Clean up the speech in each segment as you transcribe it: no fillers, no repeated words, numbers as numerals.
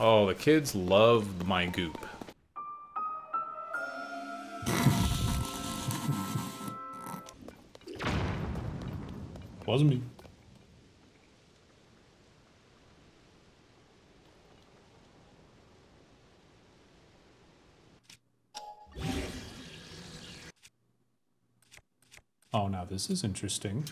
Oh, the kids love my goop. Wasn't me. Oh, now this is interesting.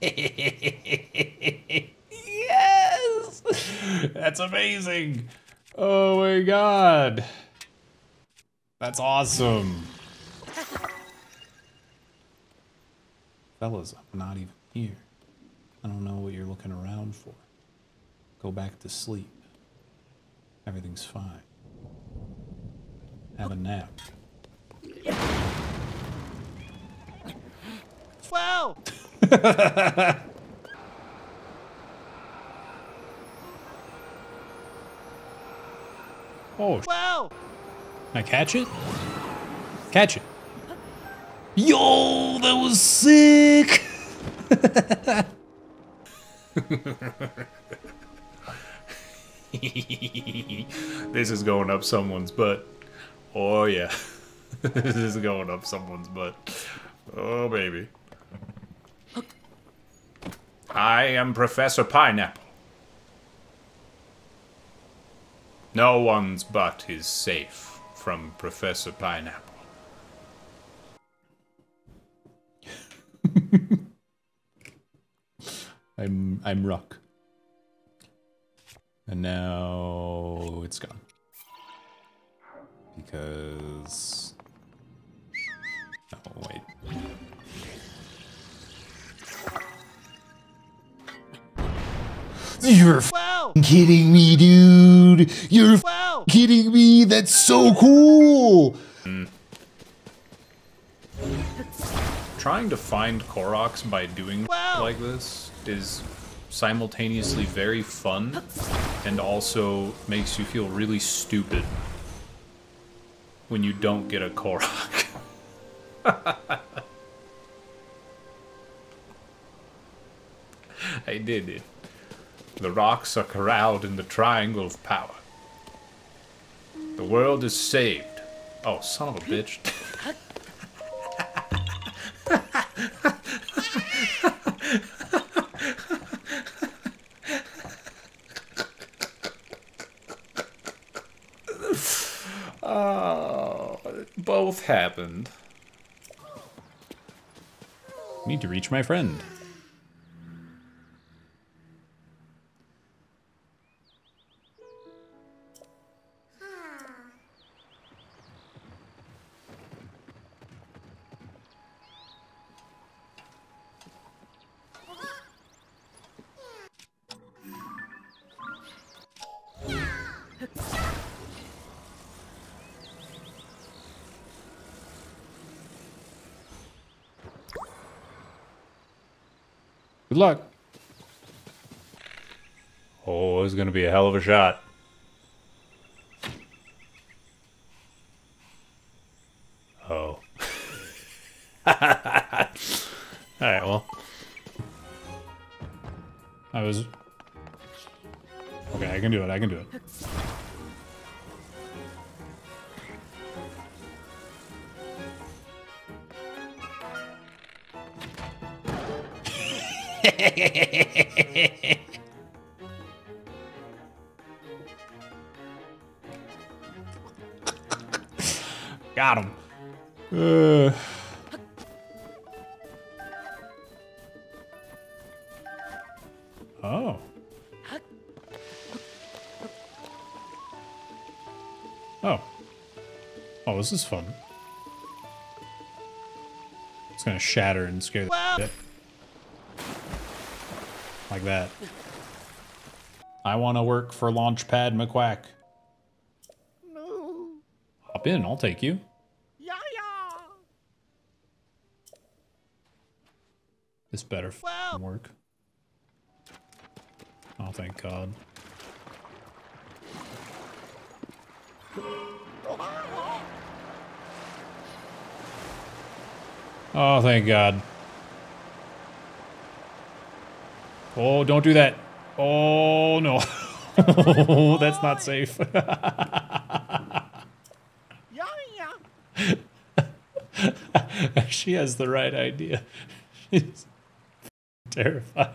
Yes! That's amazing! Oh my god! That's awesome! Fellas, I'm not even here. I don't know what you're looking around for. Go back to sleep. Everything's fine. Have a nap. Wow! Oh! Wow! Can I catch it? Catch it! Yo! That was sick! This is going up someone's butt. Oh yeah. This is going up someone's butt. Oh baby. I am Professor Pineapple. No one's butt is safe from Professor Pineapple. I'm Rock. And now it's gone. Because... oh, wait. You're f***ing kidding me, dude! You're f***ing kidding me! That's so cool! Mm. Trying to find Koroks by doing like this is simultaneously very fun and also makes you feel really stupid when you don't get a Korok. I did it. The rocks are corralled in the triangle of power. The world is saved. Oh, son of a bitch. Both happened. Need to reach my friend. Good luck. Oh, it's gonna be a hell of a shot. Oh. Alright, well. Okay, I can do it, I can do it. Got him. Oh. Oh. Oh, this is fun. It's gonna shatter and scare the shit. Like that. I want to work for Launchpad McQuack. No. Hop in, I'll take you. Yeah, yeah. This better f***ing work. Oh, thank God. Oh, thank God. Oh, don't do that. Oh, no. That's not safe. She has the right idea. She's terrified.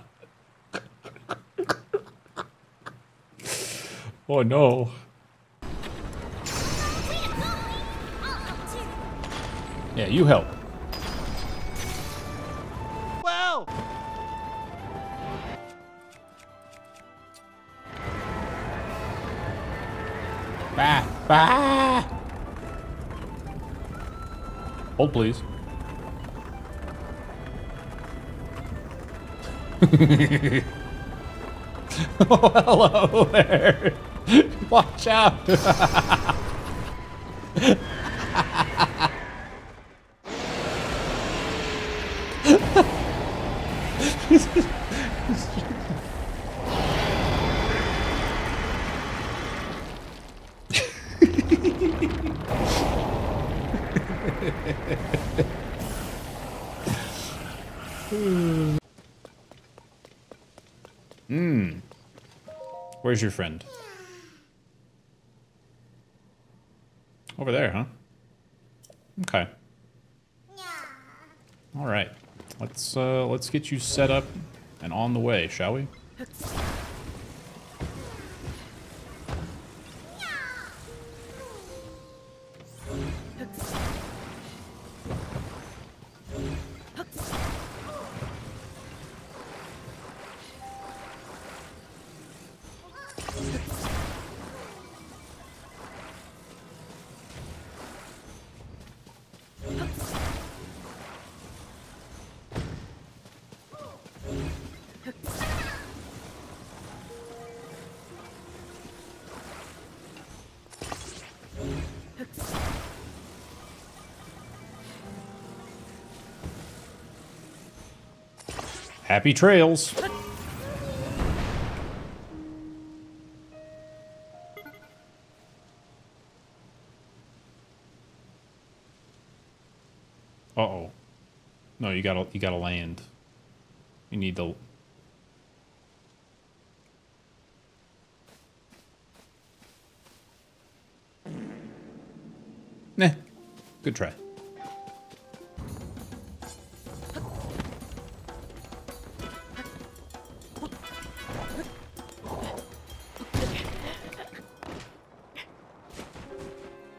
Oh, no. Yeah, you help. Wow! Bah! Bah! Hold, please. Oh, hello there! Watch out! Where's your friend? Over there, huh? Okay. All right. Let's get you set up and on the way, shall we? Happy trails. Uh-oh. No, you gotta land. You need to. Nah. Good try.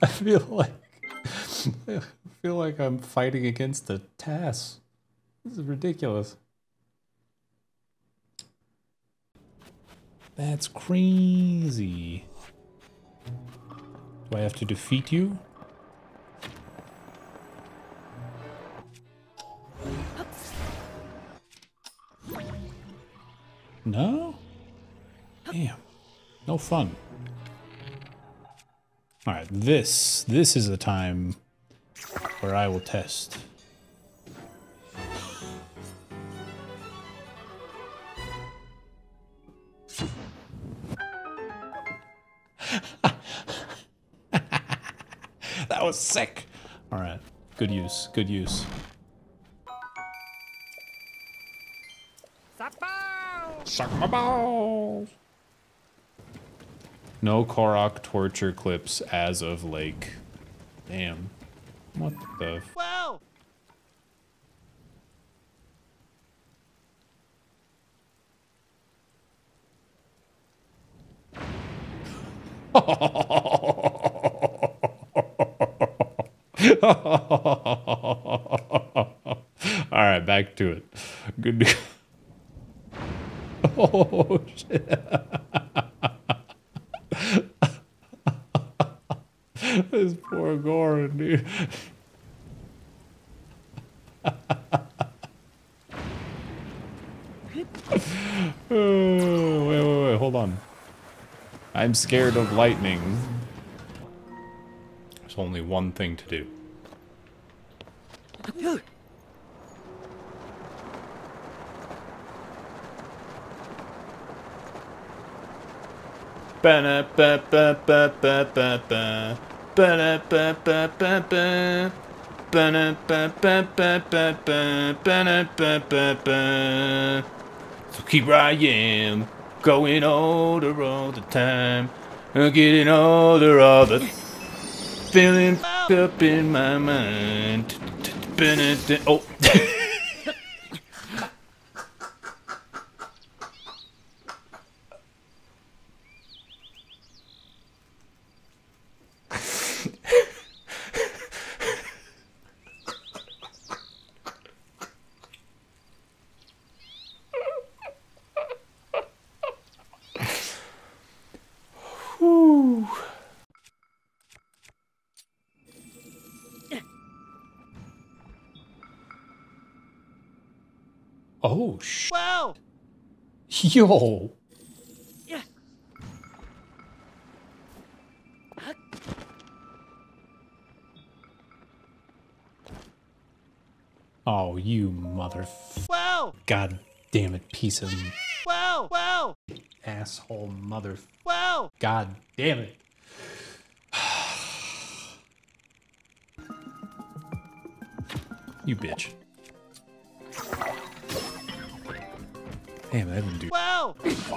I feel like I'm fighting against the TAS. This is ridiculous. That's crazy. Do I have to defeat you? No? Damn. No fun. All right, this is the time where I will test. That was sick. All right, good use, good use. Suck my balls. No Korok torture clips as of late. Damn. What the f- Wow! All right, back to it. Good to go. Oh, shit. This poor Goran, dude. Oh, wait, wait, wait, hold on. I'm scared of lightning. There's only one thing to do. So here I am, going older all the time, getting older all the feeling f***ed up in my mind. Oh. Oh, sh. Wow. Yo. Yeah. Oh, you mother. Wow. God damn it, piece of. Wow. Wow. Asshole mother. Wow. God damn it. You bitch. Damn, I didn't do. Wow! Give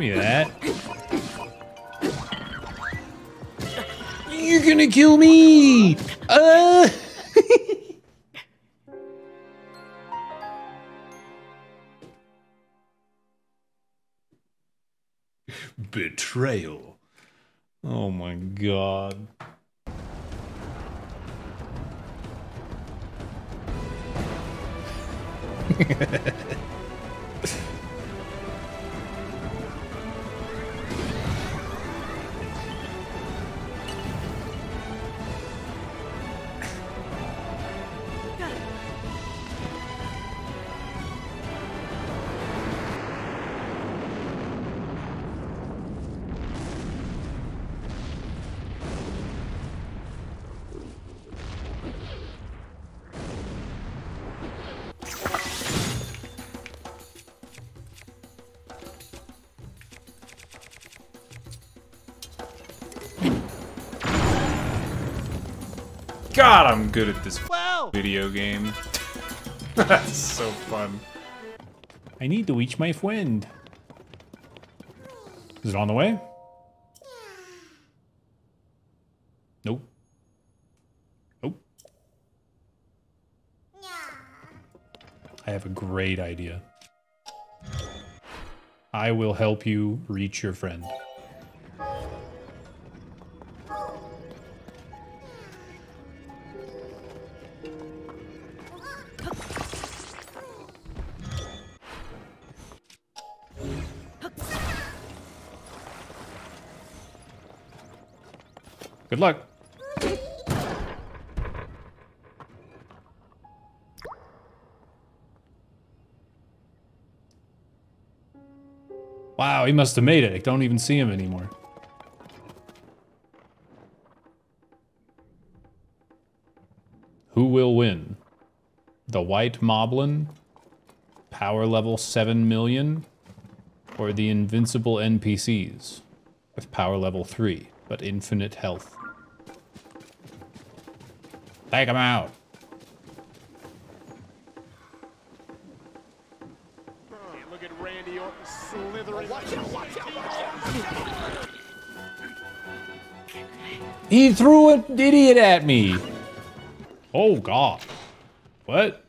me that. You're gonna kill me! Betrayal. Oh my god. God, I'm good at this video game. That's so fun. I need to reach my friend. Is it on the way? Nope. Nope. I have a great idea. I will help you reach your friend. Good luck. Wow, he must have made it. I don't even see him anymore. Who will win? The White Moblin? Power level 7 million? Or the invincible NPCs? With power level 3, but infinite health. Take them out. Hey, look at Randy Orton slithering. Watch out, watch out, watch out. He threw an idiot at me. Oh, God. What?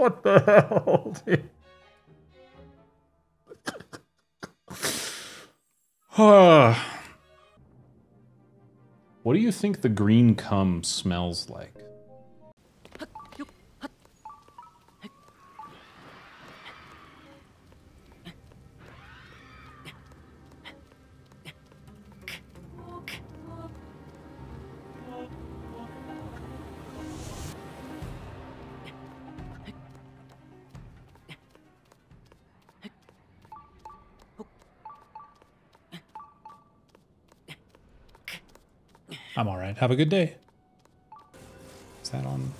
What the hell, dude? What do you think the green cum smells like? I'm alright. Have a good day. Is that on?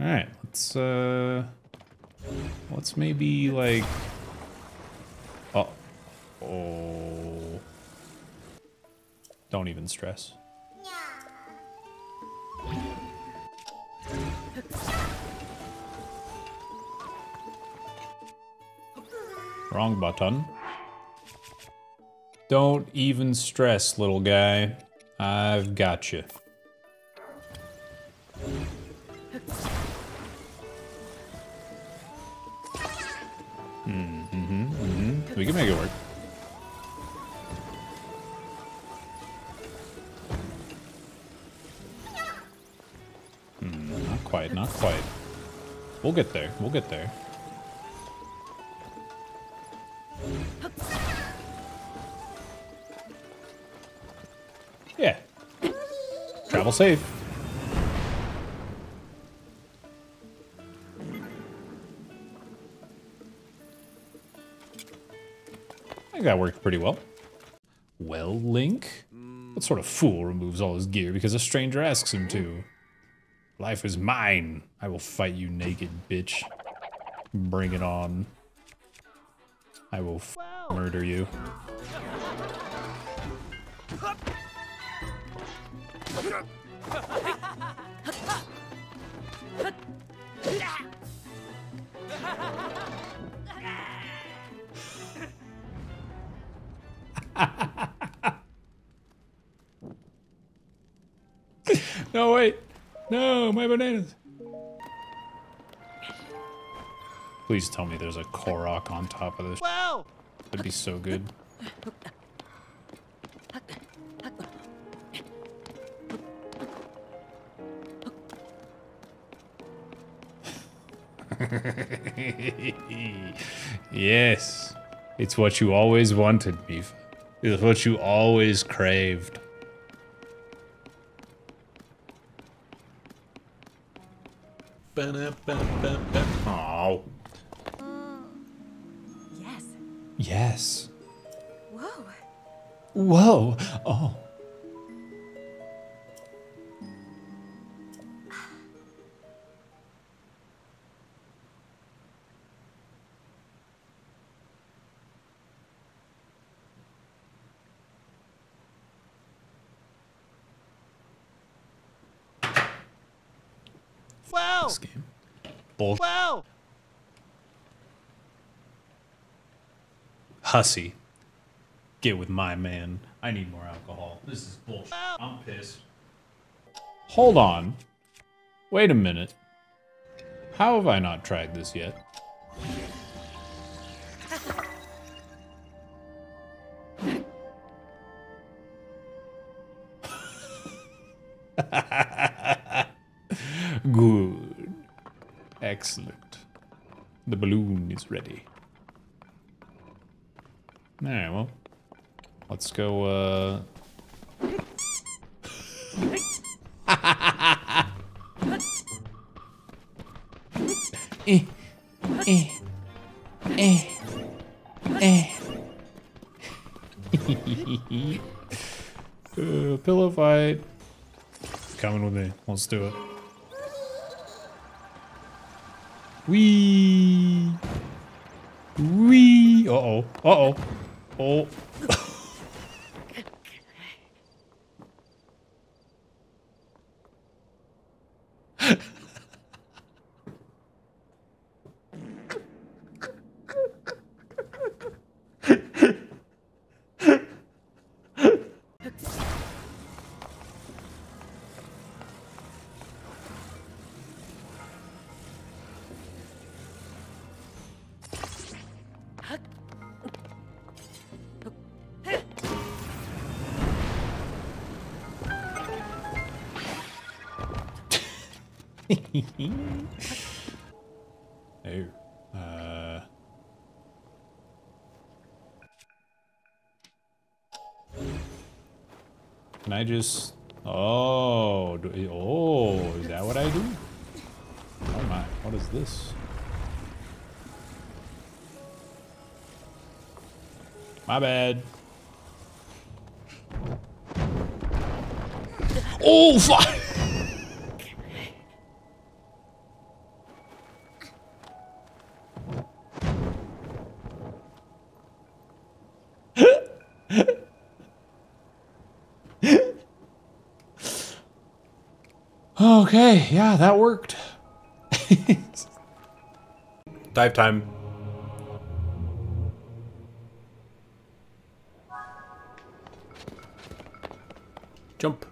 Alright, let's maybe like... Oh. Oh. Don't even stress. Wrong button. Don't even stress, little guy. I've got you. We can make it work. Not quite, not quite. We'll get there, we'll get there. Yeah. Travel safe. I think that worked pretty well. Well, Link? What sort of fool removes all his gear because a stranger asks him to? Life is mine. I will fight you naked, bitch. Bring it on. I will murder you. No, wait. No, my bananas. Please tell me there's a Korok on top of this. Wow. That'd be so good. Yes, it's what you always wanted, Beef. It's what you always craved. Oh. Yes. Yes. Whoa. Whoa. Oh. This game. Bull. Wow. Hussy. Get with my man. I need more alcohol. This is bullshit. I'm pissed. Hold on. Wait a minute. How have I not tried this yet? Good. Excellent. The balloon is ready. Alright, well. Let's go, pillow fight. Coming with me. Let's do it. Wee! Wee! Uh-oh. Uh-oh. Oh. Oh. Can I just... Oh. Oh, is that what I do? Oh my, what is this? My bad. Oh, fuck! Okay, yeah, that worked. Dive time. Jump.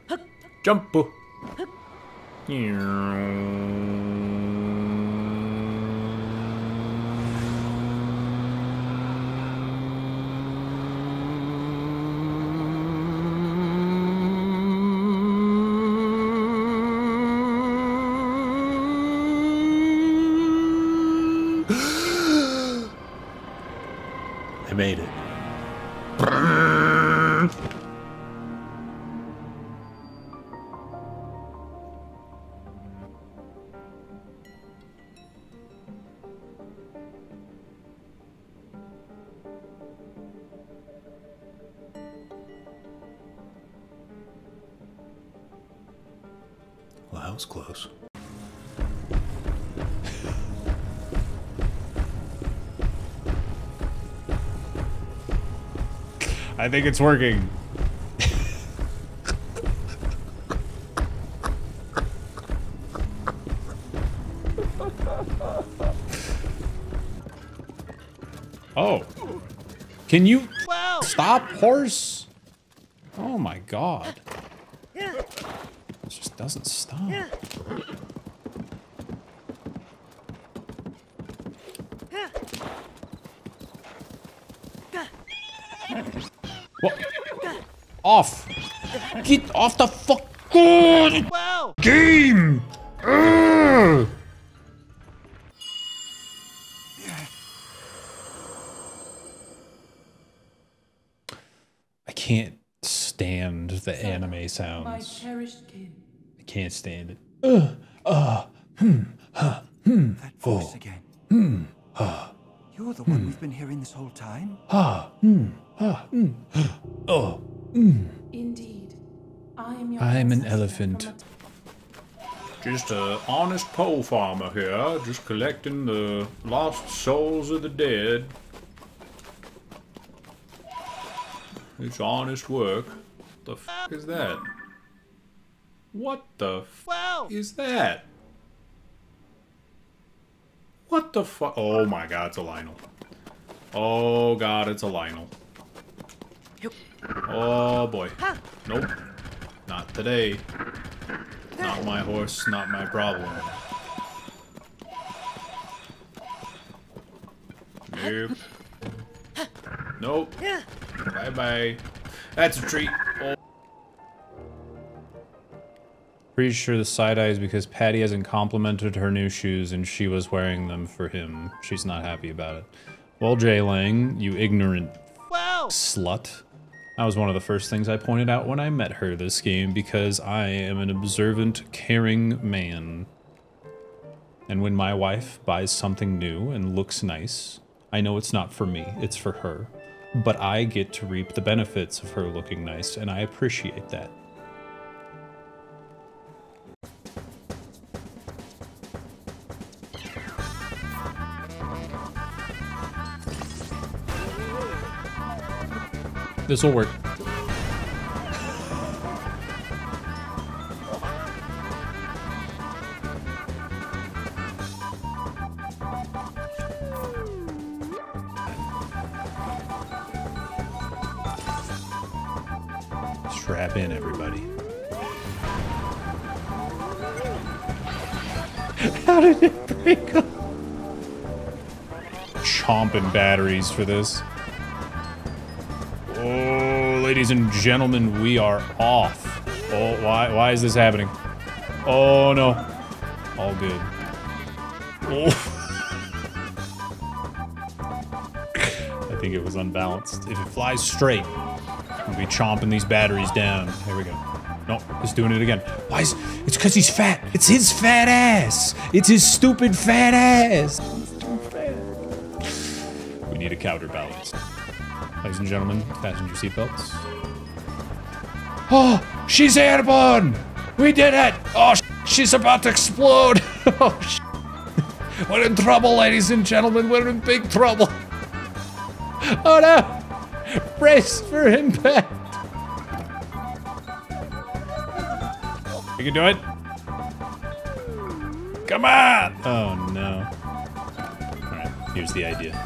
Jump. I made it. Well, that was close. I think it's working. Oh. Can you stop, horse? Oh my god. It just doesn't stop. Off! Get off the fuck game! Ugh. I can't stand the anime sounds. I can't stand it. That voice again. You're the one we've been hearing this whole time. Indeed, I'm an elephant. Just a honest pole farmer here, just collecting the lost souls of the dead. It's honest work. The f is that? What the f is that? What the f? Oh my god, it's a Lynel. Oh god, it's a Lynel. Oh boy. Nope. Not today. Not my horse, not my problem. Nope. Nope. Bye bye. That's a treat. Oh. Pretty sure the side eye is because Patty hasn't complimented her new shoes and she was wearing them for him. She's not happy about it. Well, Jay Lang, you ignorant slut. That was one of the first things I pointed out when I met her this game, because I am an observant, caring man. And when my wife buys something new and looks nice, I know it's not for me, it's for her. But I get to reap the benefits of her looking nice, and I appreciate that. This will work. Strap in, everybody. How did it break up? Chomping batteries for this. Oh, ladies and gentlemen, we are off. Oh, why is this happening? Oh, no. All good. Oh. I think it was unbalanced. If it flies straight, we'll be chomping these batteries down. Here we go. Nope, he's doing it again. Why is... It's because he's fat. It's his fat ass. It's his stupid fat ass. He's too fat. We need a counterbalance. Ladies and gentlemen, fasten your seatbelts. Oh, she's airborne. We did it. Oh, she's about to explode. Oh, we're in trouble, ladies and gentlemen. We're in big trouble. Oh, no. Brace for impact. You can do it. Come on. Oh, no. All right, here's the idea.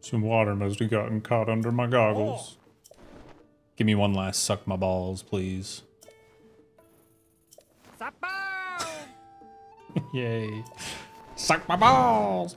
Some water must have gotten caught under my goggles. Oh. Give me one last suck my balls, please. Yay. Suck my balls!